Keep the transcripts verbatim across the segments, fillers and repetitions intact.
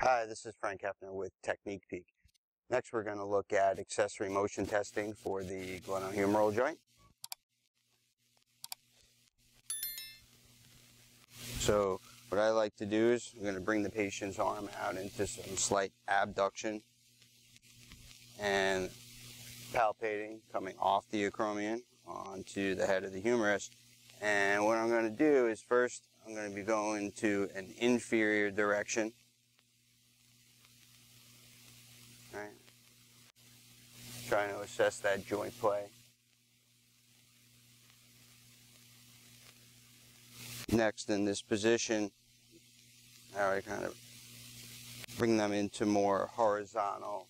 Hi, this is Frank Hoeffner with Technique Peek. Next we're going to look at accessory motion testing for the glenohumeral joint. So what I like to do is I'm going to bring the patient's arm out into some slight abduction and palpating coming off the acromion onto the head of the humerus. And what I'm going to do is first I'm going to be going to an inferior direction. Right. Trying to assess that joint play. Next, in this position, now I kind of bring them into more horizontal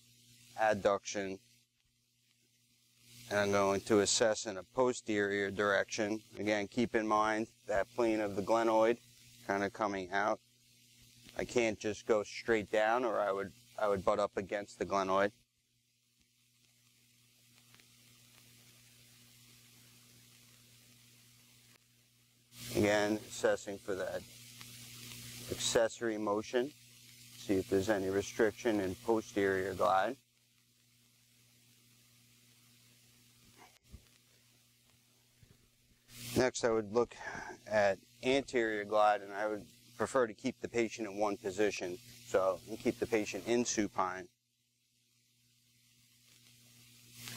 adduction. And I'm going to assess in a posterior direction. Again, keep in mind that plane of the glenoid kind of coming out. I can't just go straight down or I would I would butt up against the glenoid. Again, assessing for that accessory motion. See if there's any restriction in posterior glide. Next, I would look at anterior glide, and I would prefer to keep the patient in one position. So you keep the patient in supine.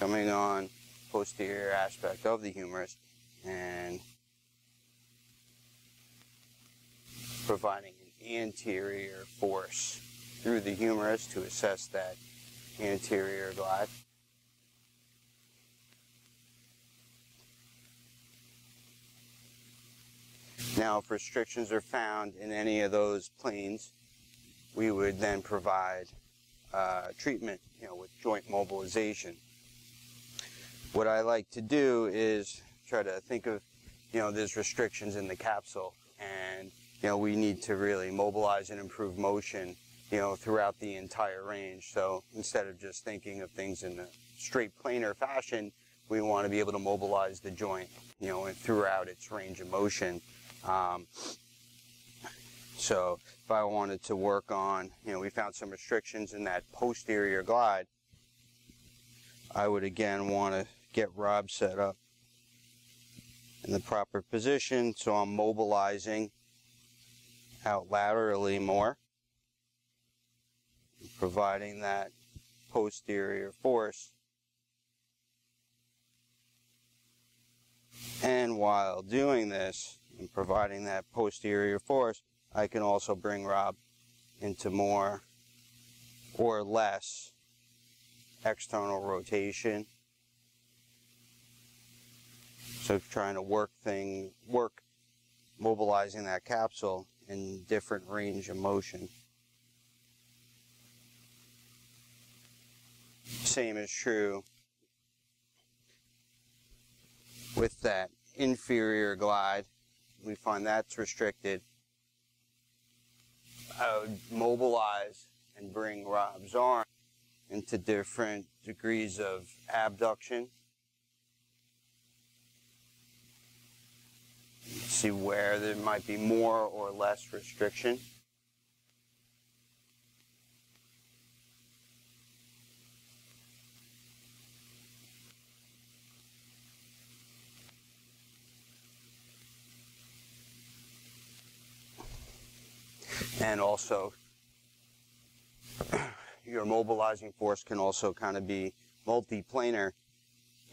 Coming on posterior aspect of the humerus and providing an anterior force through the humerus to assess that anterior glide. Now, if restrictions are found in any of those planes, we would then provide uh, treatment, you know, with joint mobilization. What I like to do is try to think of, you know, there's restrictions in the capsule, and you know we need to really mobilize and improve motion, you know, throughout the entire range. So instead of just thinking of things in a straight planar fashion, we want to be able to mobilize the joint, you know, and throughout its range of motion. Um, so if I wanted to work on, you know, we found some restrictions in that posterior glide, I would again want to get Rob set up in the proper position so I'm mobilizing out laterally more, providing that posterior force. And while doing this and providing that posterior force, I can also bring Rob into more or less external rotation. So trying to work thing, work mobilizing that capsule in different range of motion. Same is true with that inferior glide. We find that's restricted. I would mobilize and bring Rob's arm into different degrees of abduction. See where there might be more or less restriction. And also, your mobilizing force can also kind of be multiplanar,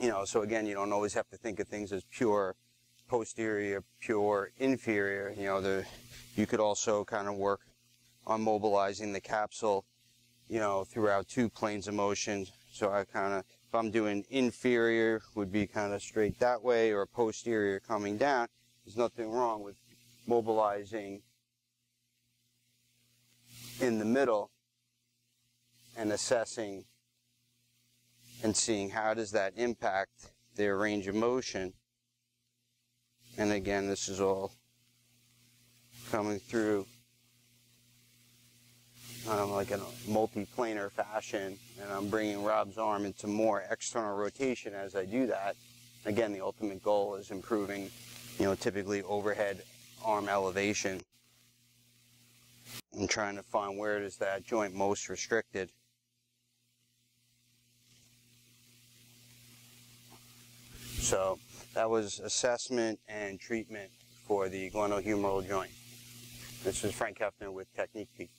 you know, so again, you don't always have to think of things as pure posterior, pure inferior, you know, the, you could also kind of work on mobilizing the capsule, you know, throughout two planes of motion. So I kind of, if I'm doing inferior, would be kind of straight that way, or posterior coming down. There's nothing wrong with mobilizing in the middle and assessing and seeing how does that impact their range of motion. And again, this is all coming through um, like in a multiplanar fashion, and I'm bringing Rob's arm into more external rotation as I do that. Again, the ultimate goal is improving, you know, typically overhead arm elevation. and trying to find where it is that joint most restricted. So that was assessment and treatment for the glenohumeral joint. This is Frank Hoeffner with Technique Peek.